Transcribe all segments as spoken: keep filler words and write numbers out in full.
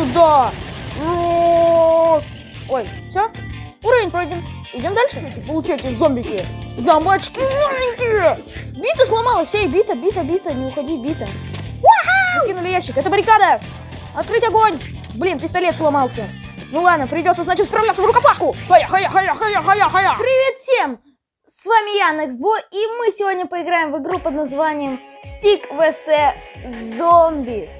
сюда! Ой, все, уровень пройден. Идем дальше. Получайте, зомбики. Замочки маленькие. Бита сломалась. Эй, бита, бита, бита. Не уходи, бита. Мы скинули ящик. Это баррикада. Открыть огонь. Блин, пистолет сломался. Ну ладно, придется, значит, справляться в рукопашку. Хая, хая, хая, хая, хая, хая. Привет всем. С вами я, Nextbo, и мы сегодня поиграем в игру под названием Stick vs Zombies.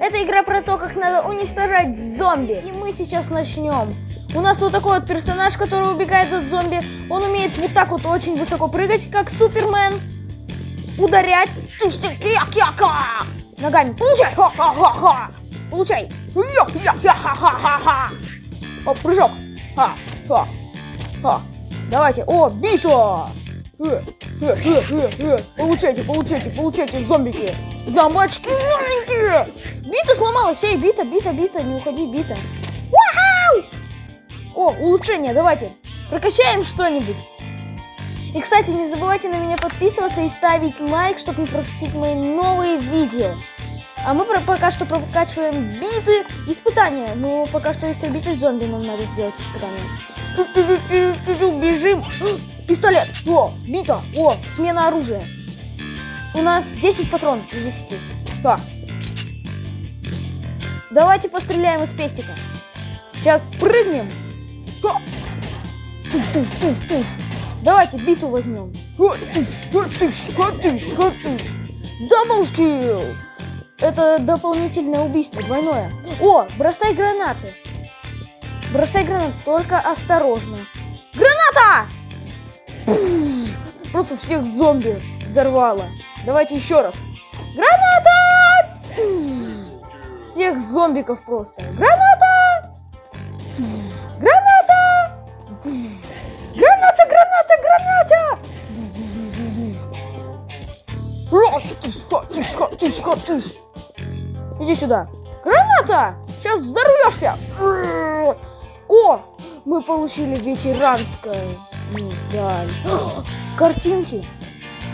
Это игра про то, как надо уничтожать зомби. И мы сейчас начнем. У нас вот такой вот персонаж, который убегает от зомби. Он умеет вот так вот очень высоко прыгать, как Супермен. Ударять. Ногами. Получай. Ха-ха-ха-ха. Получай. Ха-ха-ха-ха. О, прыжок. Ха-ха-ха. Давайте. О, битва. Получайте, получайте, получайте, зомбики. Замочки маленькие. Бита сломалась. Эй, бита, бита, бита. Не уходи, бита. О, улучшение, давайте. Прокачаем что-нибудь. И, кстати, не забывайте на меня подписываться и ставить лайк, чтобы не пропустить мои новые видео. А мы пока что прокачиваем биты, испытания. Ну, пока что истребитель зомби нам надо сделать испытание. Бежим. Пистолет. О, бита. О, смена оружия. У нас десять патронов из десяти. Ха. Давайте постреляем из пестика. Сейчас прыгнем. Туф, туф, туф, туф. Давайте биту возьмем. Даблкил. Это дополнительное убийство, двойное. О, бросай гранаты. Бросай гранаты, только осторожно. Граната! Просто всех зомби взорвало. Давайте еще раз. Граната! Всех зомбиков просто. Граната! Граната! Граната, граната, граната! Иди сюда. Граната! Сейчас взорвешься! О! Мы получили ветеранскую медаль. Картинки.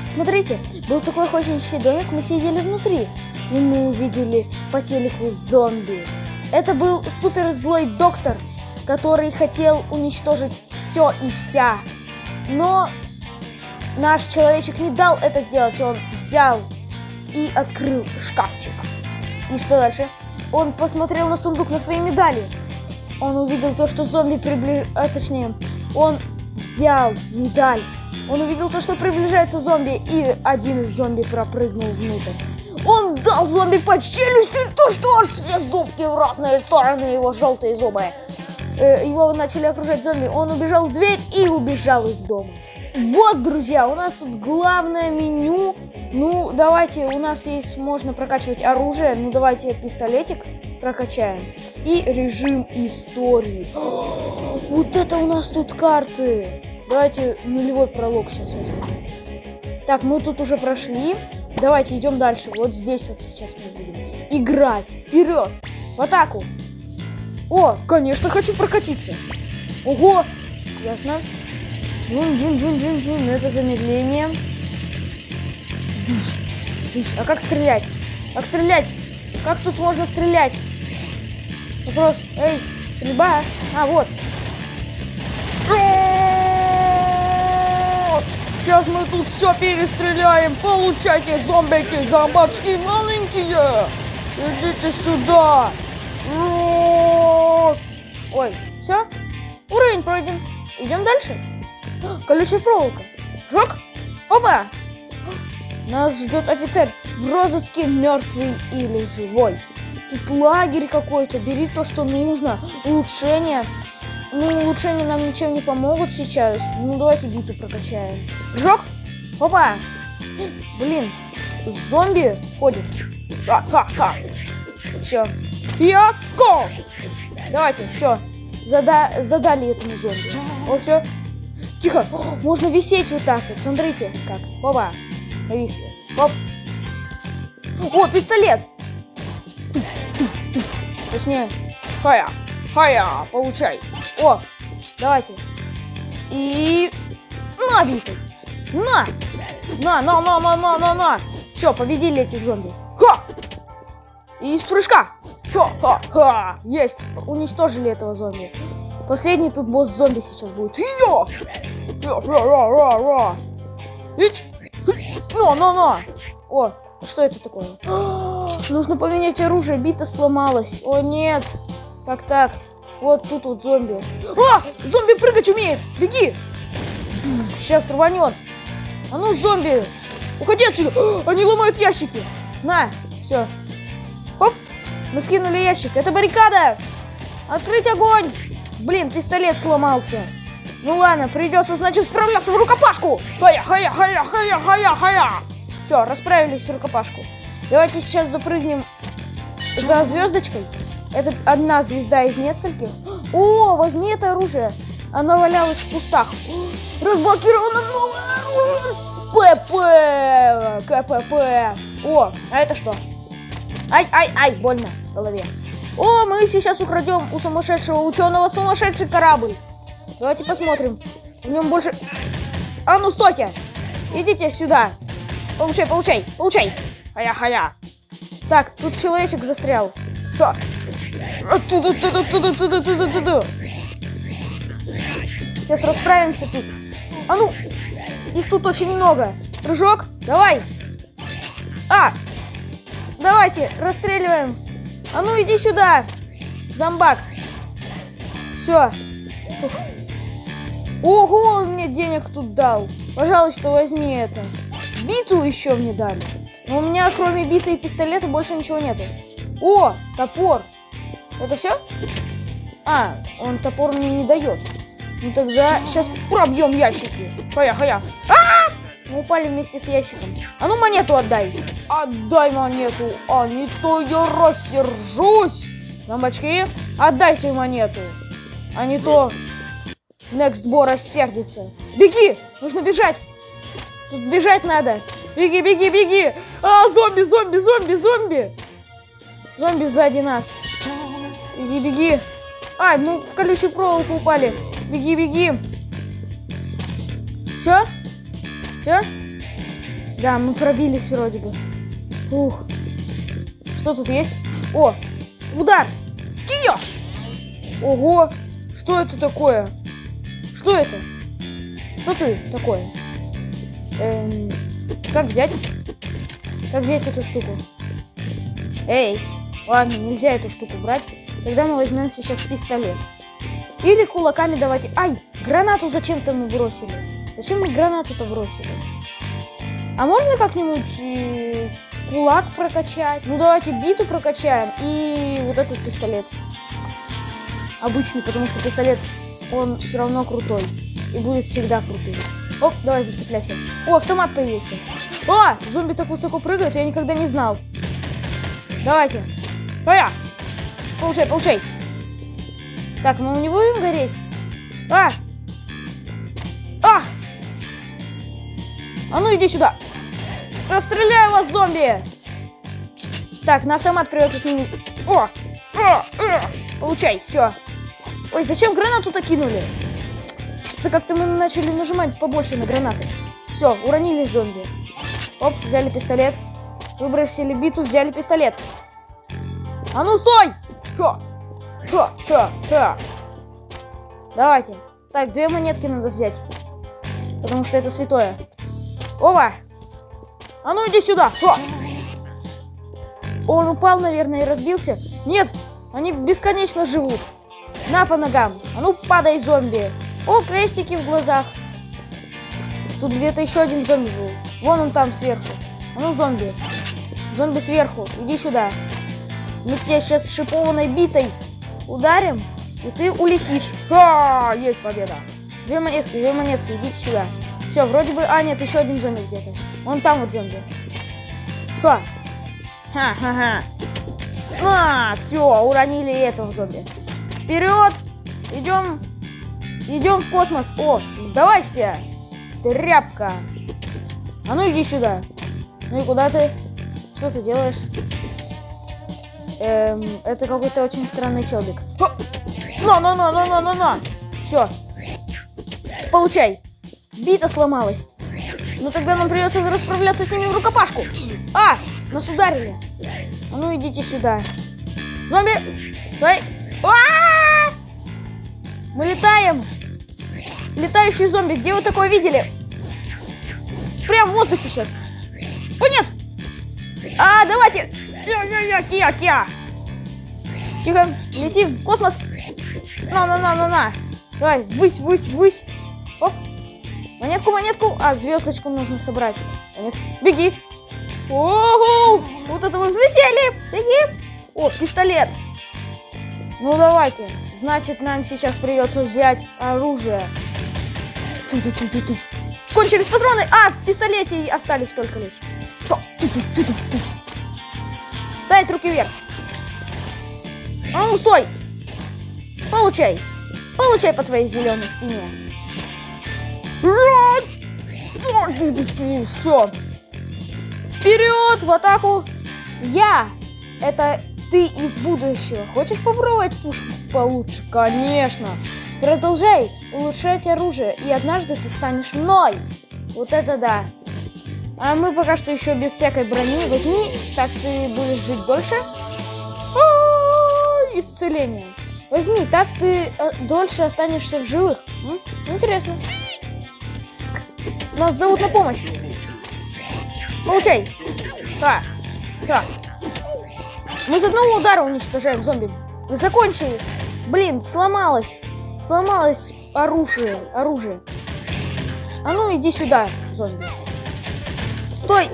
Смотрите, был такой охотничий домик, мы сидели внутри. И мы увидели по телеку зомби. Это был супер злой доктор, который хотел уничтожить все и вся. Но наш человечек не дал это сделать. Он взял и открыл шкафчик. И что дальше? Он посмотрел на сундук, на свои медали. Он увидел то, что зомби приближается... А, точнее, он взял медаль. Он увидел то, что приближается зомби. И один из зомби пропрыгнул внутрь. Он дал зомби по челюсти, то что аж все зубки в разные стороны, его желтые зубы. Его начали окружать зомби. Он убежал в дверь и убежал из дома. Вот, друзья, у нас тут главное меню. Ну, давайте, у нас есть, можно прокачивать оружие. Ну, давайте пистолетик прокачаем. И режим истории. О, вот это у нас тут карты. Давайте нулевой пролог сейчас возьмем. Так, мы тут уже прошли. Давайте идем дальше. Вот здесь вот сейчас мы будем играть. Вперед! В атаку! О, конечно, хочу прокатиться. Ого! Ясно. Джун-джун-джун-джун-джун. Это замедление. Дыш, дыш. А как стрелять? Как стрелять? Как тут можно стрелять? Вопрос. Эй, стрельба. А, вот. Сейчас мы тут все перестреляем. Получайте, зомбики, зомбачки маленькие. Идите сюда. Ой, все. Уровень пройден. Идем дальше. Колючая проволока. Жок. Опа. Нас ждет офицер. В розыске мертвый или живой. Тут лагерь какой-то. Бери то, что нужно. Улучшение. Ну, улучшения нам ничем не помогут сейчас. Ну, давайте биту прокачаем. Жок. Опа. Блин. Зомби ходит. Ха-ха-ха. Все. Яко. Давайте, все. Зада... Задали этому зомби. О, все. Тихо. Можно висеть вот так вот. Смотрите, как. Опа. Повисли. Оп. О, пистолет. Туф, туф, туф. Точнее. Хая. Хая. Получай. О. Давайте. И... На, битый. На. На, на, на, на, на, на, на. Все, победили этих зомби. Ха. И из прыжка. Ха-ха-ха! Есть! Уничтожили этого зомби. Последний тут босс зомби сейчас будет. Йо! Ра-ра-ра-ра! Но-но-но! О, что это такое? Нужно поменять оружие, бита сломалась. О, нет! Как так? Вот тут вот зомби. А! Зомби прыгать умеет! Беги! Сейчас рванет. А ну, зомби! Уходи отсюда! Они ломают ящики! На! Все. Хоп! Мы скинули ящик. Это баррикада! Открыть огонь! Блин, пистолет сломался. Ну ладно, придется, значит, справляться в рукопашку! Хая, хая, хая, хая, хая, хая! Все, расправились в рукопашку. Давайте сейчас запрыгнем за звездочкой. Это одна звезда из нескольких. О, возьми это оружие. Оно валялось в кустах. Разблокировано новое оружие. ПП. КПП. О, а это что? Ай, ай, ай, больно в голове. О, мы сейчас украдем у сумасшедшего ученого сумасшедший корабль. Давайте посмотрим. В нем больше... А ну, стойте. Идите сюда. Получай, получай, получай. Хая-хая. Так, тут человечек застрял. Ха. Сейчас расправимся тут. А ну, их тут очень много. Прыжок, давай. А, давайте, расстреливаем. А ну, иди сюда, зомбак. Все. Ого, он мне денег тут дал. Пожалуйста, возьми это. Биту еще мне дали. Но у меня, кроме биты и пистолета, больше ничего нету. О, топор. Это все? А, он топор мне не дает. Ну тогда сейчас пробьем ящики. Поехали. А-а-а! Мы упали вместе с ящиком. А ну монету отдай. Отдай монету, а не то я рассержусь. Дамбачки, отдайте монету. А не то Nextbo рассердится. Беги, нужно бежать. Тут бежать надо. Беги, беги, беги. А, зомби, зомби, зомби, зомби. Зомби сзади нас. Беги, беги. Ай, мы в колючую проволоку упали. Беги, беги. Все? Все? Да, мы пробились вроде бы. Ух. Что тут есть? О, удар. Кио! Ого, что это такое? Что это? Что ты такое? Эм, как взять? Как взять эту штуку? Эй. Ладно, нельзя эту штуку брать. Тогда мы возьмем сейчас пистолет. Или кулаками давайте... Ай, гранату зачем-то мы бросили. Зачем мы гранату-то бросили? А можно как-нибудь э, кулак прокачать? Ну, давайте биту прокачаем и вот этот пистолет. Обычный, потому что пистолет, он все равно крутой. И будет всегда крутым. Оп, давай зацепляйся. О, автомат появился. О, зомби так высоко прыгают, я никогда не знал. Давайте. Поя! Получай, получай. Так, мы не будем гореть? А! А! А ну иди сюда! Расстреляю вас, зомби! Так, на автомат придется сменить. О! О! О! Получай, все. Ой, зачем гранату-то кинули? Что-то как-то мы начали нажимать побольше на гранаты. Все, уронили зомби. Оп, взяли пистолет. Выбросили биту, взяли пистолет. А ну стой! Ха! Ха! Ха! Ха! Давайте. Так, две монетки надо взять. Потому что это святое. Опа! А ну иди сюда! Ха! Он упал, наверное, и разбился. Нет! Они бесконечно живут. На, по ногам. А ну падай, зомби. О, крестики в глазах. Тут где-то еще один зомби был. Вон он там сверху. А ну, зомби. Зомби сверху. Иди сюда. Мы тебя сейчас шипованной битой ударим, и ты улетишь. Ха! Есть победа. Две монетки, две монетки. Идите сюда. Все, вроде бы... А, нет, еще один зомби где-то. Вон там вот зомби. Ха! Ха-ха-ха. А, все, уронили этого зомби. Вперед! Идем... Идем в космос. О, сдавайся! Тряпка. А ну, иди сюда. Ну и куда ты? Что ты делаешь? Эм, это какой-то очень странный челбик. На-на-на-на-на-на-на! Все. Получай. Бита сломалась. Ну тогда нам придется расправляться с ними в рукопашку. А! Нас ударили. А ну идите сюда. Зомби! Смотри! А-а-а! Мы летаем! Летающие зомби! Где вы такое видели? Прям в воздухе сейчас! О, нет! А, давайте! Кия-кия-кия! Тихо! Лети в космос! На-на-на-на-на! Давай! Высь, высь, высь! Оп! Монетку, монетку! А, звездочку нужно собрать! Монетку! Беги! Ого! Вот это мы взлетели! Беги! О, пистолет! Ну давайте. Значит, нам сейчас придется взять оружие. Ты -ты -ты -ты -ты. Кончились патроны! А, в пистолете остались только лишь. Ты -ты -ты -ты -ты. Ставить руки вверх. А ну, стой! Получай! Получай по твоей зеленой спине. Все. Вперед, в атаку! Я! Это ты из будущего. Хочешь попробовать пушку получше? Конечно! Продолжай улучшать оружие, и однажды ты станешь мной! Вот это да! А мы пока что еще без всякой брони. Возьми, так ты будешь жить дольше. А-а-а, исцеление. Возьми, так ты дольше останешься в живых. М? Интересно. Нас зовут на помощь. Получай! Ха! Ха! Мы с одного удара уничтожаем зомби. Мы закончили. Блин, сломалось. Сломалось оружие. Оружие. А ну иди сюда, зомби. Стой!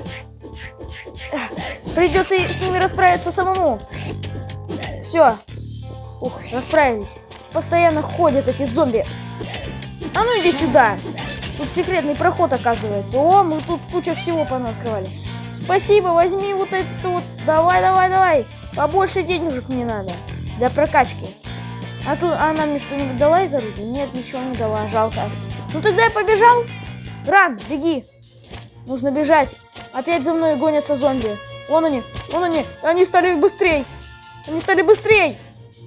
Придется с ними расправиться самому. Все. Ух, расправились. Постоянно ходят эти зомби. А ну иди сюда. Тут секретный проход оказывается. О, мы тут кучу всего понаоткрывали. Спасибо, возьми вот это вот. Давай, давай, давай. Побольше денежек мне надо. Для прокачки. А тут она мне что-нибудь дала из руки? Нет, ничего не дала, жалко. Ну тогда я побежал. Ран, беги. Нужно бежать. Опять за мной гонятся зомби. Вон они, вон они. Они стали быстрей. Они стали быстрей.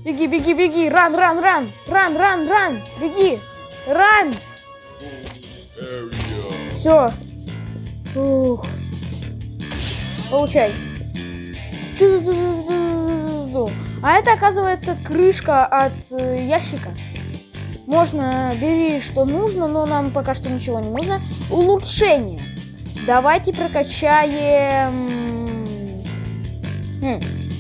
Беги, беги, беги. Ран, ран, ран. Ран, ран, ран. Беги. Ран. Все. Ух. Получай. А это, оказывается, крышка от ящика. Можно, бери, что нужно, но нам пока что ничего не нужно. Улучшение. Давайте прокачаем... Хм.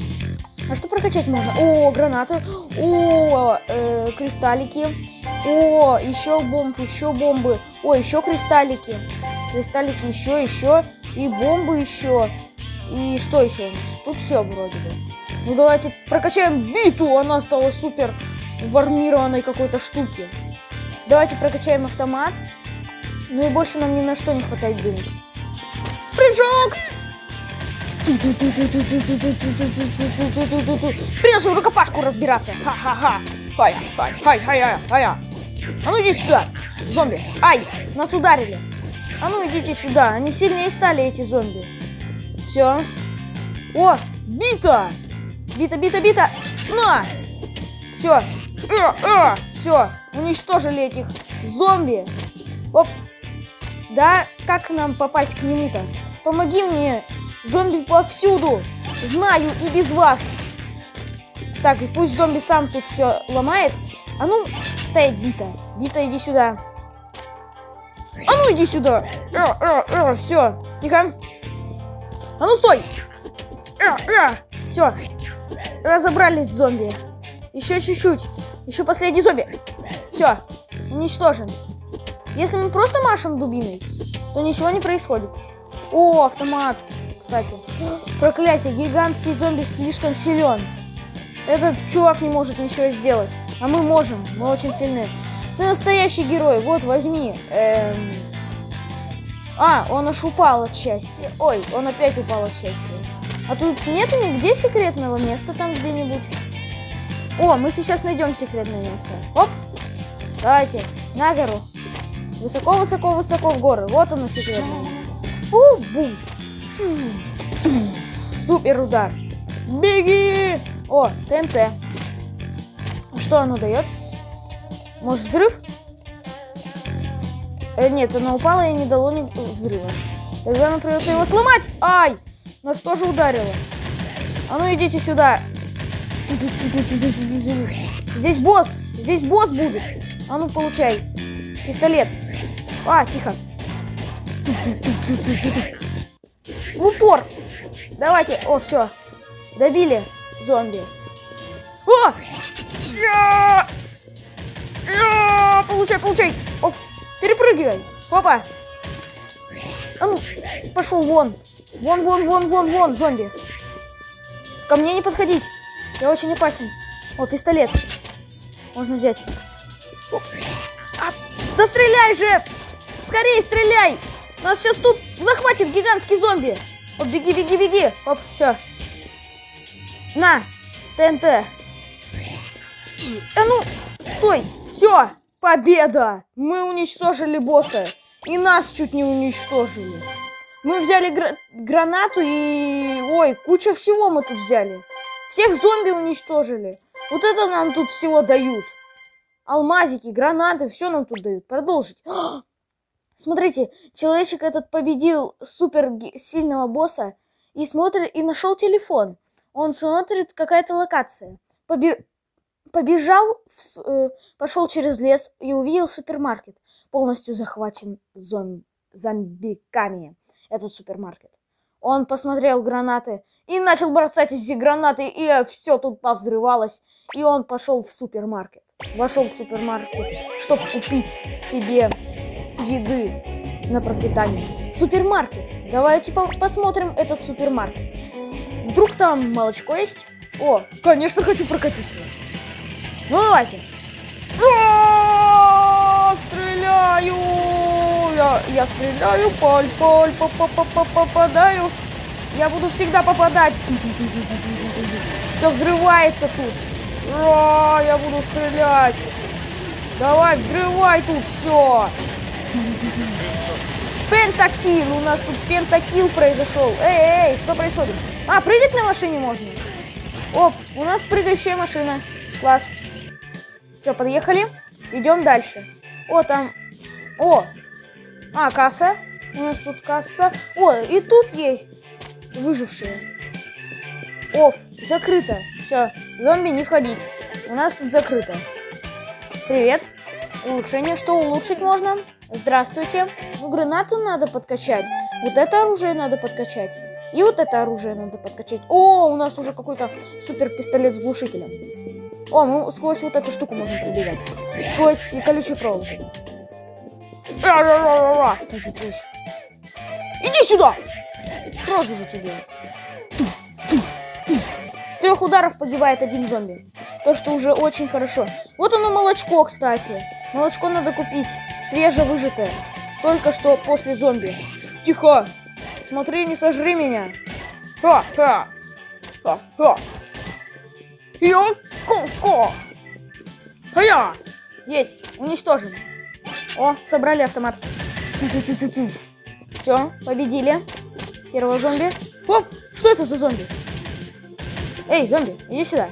А что прокачать можно? О, гранаты. О, э, кристаллики. О, еще бомбы, еще бомбы. О, еще кристаллики. Кристаллики еще, еще. И бомбы еще. И что еще? Тут все вроде бы. Ну давайте прокачаем биту. Она стала супер в армированной какой-то штуке. Давайте прокачаем автомат. Ну и больше нам ни на что не хватает денег. Прыжок! Придется в рукопашку разбираться. Ха-ха-ха. Хай, хай, хай, хай, хай. А ну иди сюда, зомби. Ай, нас ударили. А ну идите сюда. Они сильнее стали, эти зомби. Все. О, бита. Бита, бита, бита. На. Все. Э-э. Все. Уничтожили этих зомби. Оп. Да, как нам попасть к нему-то? Помоги мне. Зомби повсюду. Знаю и без вас. Так, и пусть зомби сам тут все ломает. А ну, стоять, бита. Бита, иди сюда. А ну, иди сюда. Все. Тихо. А ну стой! Все, разобрались с зомби. Еще чуть-чуть. Еще последний зомби. Все, уничтожен. Если мы просто машем дубиной, то ничего не происходит. О, автомат, кстати. Проклятие, гигантский зомби слишком силен. Этот чувак не может ничего сделать. А мы можем, мы очень сильны. Ты настоящий герой, вот возьми. Эм... А, он аж упал от счастья. Ой, он опять упал от счастья. А тут нету нигде секретного места там где-нибудь? О, мы сейчас найдем секретное место. Оп! Давайте, на гору. Высоко-высоко-высоко в горы. Вот оно, секретное место. Фу, бумс. Супер удар. Беги! О, ТНТ. Что оно дает? Может, взрыв? Нет, она упала и не дало ни взрыва. Тогда нам придется его сломать. Ай! Нас тоже ударило. А ну идите сюда. Здесь босс! Здесь босс будет! А ну, получай! Пистолет! А, тихо! В упор! Давайте! О, все! Добили зомби! О! Я! Я! Получай, получай! Оп! Перепрыгивай! Папа! А ну, пошел вон! Вон, вон, вон, вон, вон, зомби! Ко мне не подходить! Я очень опасен. О, пистолет. Можно взять. Оп. А, да стреляй же! Скорее стреляй! Нас сейчас тут захватит гигантский зомби. Оп, беги, беги, беги. Оп, все. На, ТНТ. А ну, стой. Все, победа. Мы уничтожили босса. И нас чуть не уничтожили. Мы взяли гра- гранату и... Ой, куча всего мы тут взяли. Всех зомби уничтожили. Вот это нам тут всего дают. Алмазики, гранаты, все нам тут дают. Продолжить. О! Смотрите, человечек этот победил супер сильного босса и смотрит, и нашел телефон. Он смотрит, какая-то локация. Побе... Побежал, в... э, пошел через лес и увидел супермаркет. Полностью захвачен зом... зомбиками этот супермаркет. Он посмотрел гранаты и начал бросать эти гранаты, и все тут повзрывалось. И он пошел в супермаркет. Вошел в супермаркет, чтобы купить себе еды на пропитание. Супермаркет. Давайте по посмотрим этот супермаркет. Вдруг там молочко есть? О, конечно, хочу прокатиться. Ну, давайте. А-а-а, стреляю! Я, я стреляю, поль, поль, по, по, по, по, попадаю. Я буду всегда попадать. Все взрывается тут. Ура, я буду стрелять. Давай, взрывай тут все. Пентакил. У нас тут пентакил произошел. Эй, эй, что происходит? А, прыгать на машине можно? Оп, у нас прыгающая машина. Класс. Все, подъехали. Идем дальше. О, там... О! А, касса. У нас тут касса. О, и тут есть выжившие. Оф, закрыто. Все, зомби не входить. У нас тут закрыто. Привет. Улучшение. Что улучшить можно? Здравствуйте. Ну, гранату надо подкачать. Вот это оружие надо подкачать. И вот это оружие надо подкачать. О, у нас уже какой-то супер пистолет с глушителем. О, мы сквозь вот эту штуку можем пробегать. Сквозь колючую проволоку. Иди сюда! Сразу же тебе. С трех ударов погибает один зомби. То, что уже очень хорошо. Вот оно молочко, кстати. Молочко надо купить. Свежевыжатое. Только что после зомби. Тихо! Смотри, не сожри меня. Ха-ха! Ха-ха! Йо-ко-ко! Ха-я! Есть! Уничтожим! О, собрали автомат. Все, победили. Первого зомби. Оп, что это за зомби? Эй, зомби, иди сюда.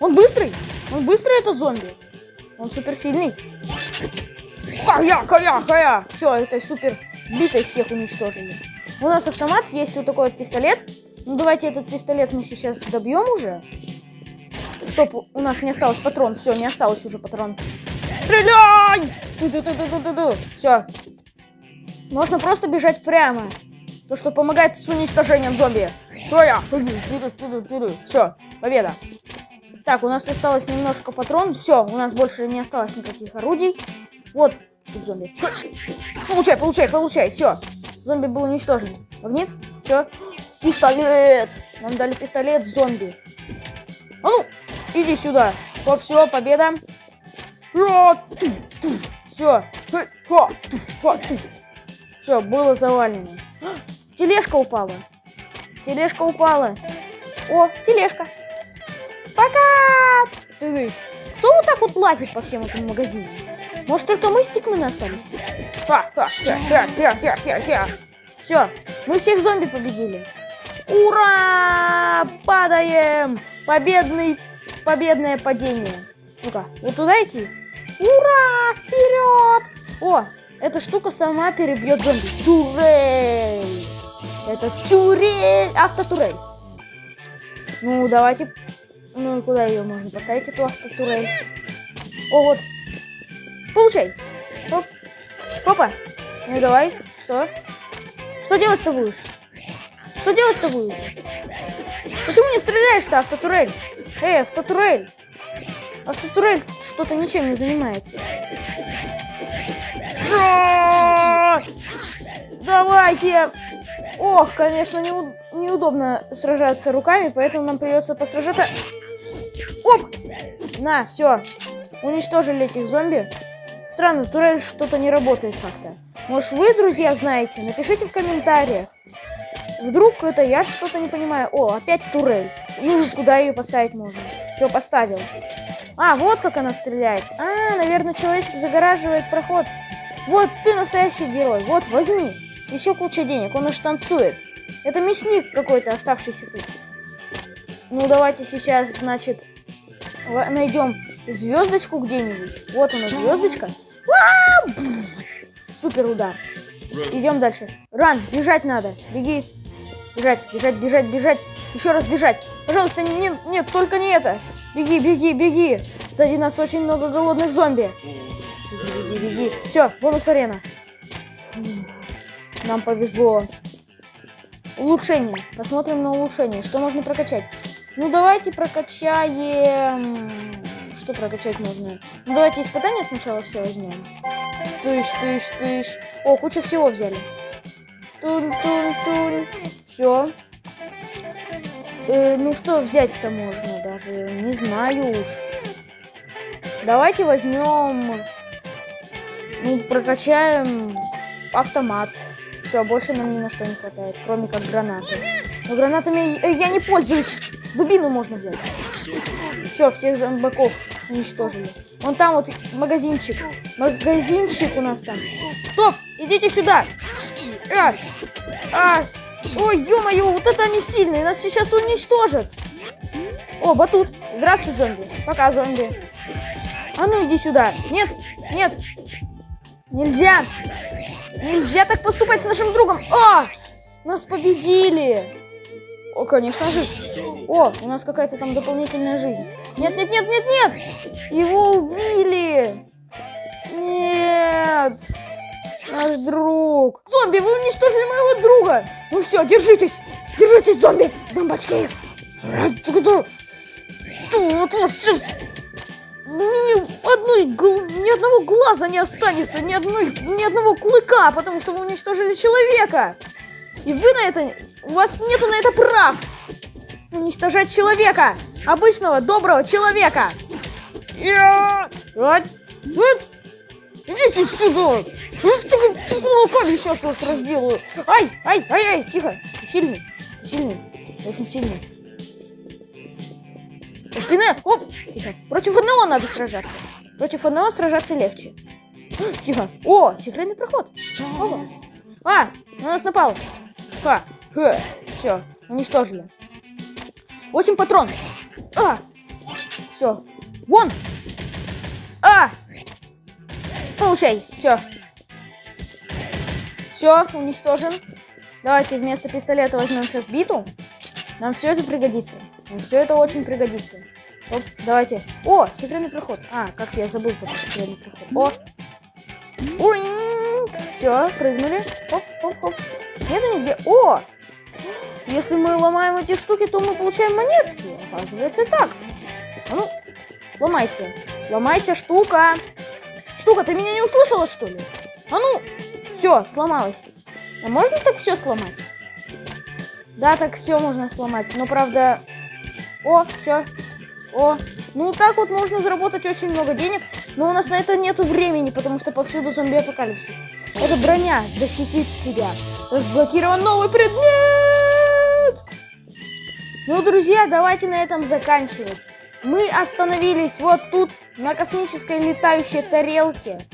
Он быстрый. Он быстрый, это зомби. Он суперсильный. Кая, кая, кая. Все, это супер битой всех уничтожили. У нас автомат, есть вот такой вот пистолет. Ну, давайте этот пистолет мы сейчас добьем уже. Чтоб у нас не осталось патрон. Все, не осталось уже патрон. Стреляй! Все. Можно просто бежать прямо. То, что помогает с уничтожением зомби. Все, победа. Так, у нас осталось немножко патрон. Все, у нас больше не осталось никаких орудий. Вот тут зомби. Получай, получай, получай. Все. Зомби был уничтожен. Магнит. Все. Пистолет. Нам дали пистолет зомби. А ну, иди сюда. Оп, все, победа. Все. Все, было завалено. Тележка упала. Тележка упала. О, тележка. Пока! Ты дышь. Кто вот так вот лазит по всем этому магазину? Может, только мы стикмены остались? Все, мы всех зомби победили. Ура! Падаем! Победный, победное падение. Ну-ка, вот туда идти. Ура! Вперед! О, эта штука сама перебьет зомби. Турель! Это турель! Автотурель. Ну, давайте Ну и куда ее можно поставить, эту автотурель? О, вот. Получай. Оп. Опа. Ну давай. Что? Что делать-то будешь? Что делать-то будешь? Почему не стреляешь-то, автотурель? Эй, автотурель. Автотурель что-то ничем не занимается. Давайте. Ох, конечно, неуд... неудобно сражаться руками, поэтому нам придется посражаться. Оп! На, все. Уничтожили этих зомби. Странно, турель что-то не работает как-то. Может, вы, друзья, знаете? Напишите в комментариях. Вдруг это я что-то не понимаю. О, опять турель. Ну, куда ее поставить можно? Все, поставил. А, вот как она стреляет. А, наверное, человечек загораживает проход. Вот ты настоящий герой. Вот, возьми. Еще куча денег, он аж танцует. Это мясник какой-то, оставшийся тут. Ну, давайте сейчас, значит, найдем звездочку где-нибудь. Вот она, звездочка. Супер удар. Идем дальше. Ран, бежать надо. Беги. Бежать, бежать, бежать, бежать. Еще раз бежать. Пожалуйста, нет, нет, только не это. Беги, беги, беги. Сзади нас очень много голодных зомби. Беги, беги, беги. Все, бонус арена. Нам повезло. Улучшение. Посмотрим на улучшение. Что можно прокачать? Ну, давайте прокачаем... Что прокачать можно? Ну, давайте испытания сначала все возьмем. Тыш, тыш, тыш. О, кучу всего взяли. Тун, тун, тун. Все. Э, ну, что взять-то можно даже? Не знаю уж. Давайте возьмем... Ну, прокачаем автомат. Все, больше нам ни на что не хватает, кроме как гранаты. Но гранатами я не пользуюсь. Дубину можно взять. Все, всех зомбаков уничтожили. Вон там вот магазинчик. Магазинчик у нас там. Стоп! Идите сюда! А! А! Ой, ё-моё, вот это они сильные. Нас сейчас уничтожат. О, батут. Здравствуй, зомби. Пока, зомби. А ну, иди сюда. Нет, нет. Нельзя. Нельзя так поступать с нашим другом. О! Нас победили. О, конечно же. О, у нас какая-то там дополнительная жизнь. Нет, нет, нет, нет, нет. Его убили. Нет. Наш друг. Зомби, вы уничтожили моего друга. Ну все, держитесь. Держитесь, зомби. Зомбачки. Вот вас сейчас... Ни, одной, ни одного глаза не останется, ни, одной, ни одного клыка, потому что вы уничтожили человека. И вы на это... У вас нету на это прав. Уничтожать человека. Обычного, доброго человека. Я... Идите сюда. Кулаками сейчас вас разделаю. Ай, ай, ай, ай, тихо. Сильный, сильный, очень сильный. Спина! Оп! Тихо. Против одного надо сражаться. Против одного сражаться легче. Тихо. О, секретный проход. Опа. А, на нас напал. Ха. Ха. Все, уничтожили. Восемь патронов. А. Все. Вон. А. Получай. Все. Все, уничтожен. Давайте вместо пистолета возьмем сейчас биту. Нам все это пригодится. Нам все это очень пригодится. Оп, давайте. О, секретный проход. А, как я забыл такой секретный проход. О. Уинь. Все, прыгнули. Оп, оп, оп. Нету нигде. О! Если мы ломаем эти штуки, то мы получаем монетки. Оказывается, и так. А ну, ломайся. Ломайся, штука. Штука, ты меня не услышала, что ли? А ну, все, сломалась. А можно так все сломать? Да, так все можно сломать, но правда... О, все. О, ну так вот можно заработать очень много денег, но у нас на это нету времени, потому что повсюду зомби-апокалипсис. Эта броня защитит тебя. Разблокирован новый предмет! Ну, друзья, давайте на этом заканчивать. Мы остановились вот тут, на космической летающей тарелке.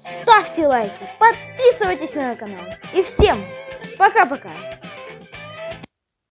Ставьте лайки, подписывайтесь на мой канал. И всем пока-пока!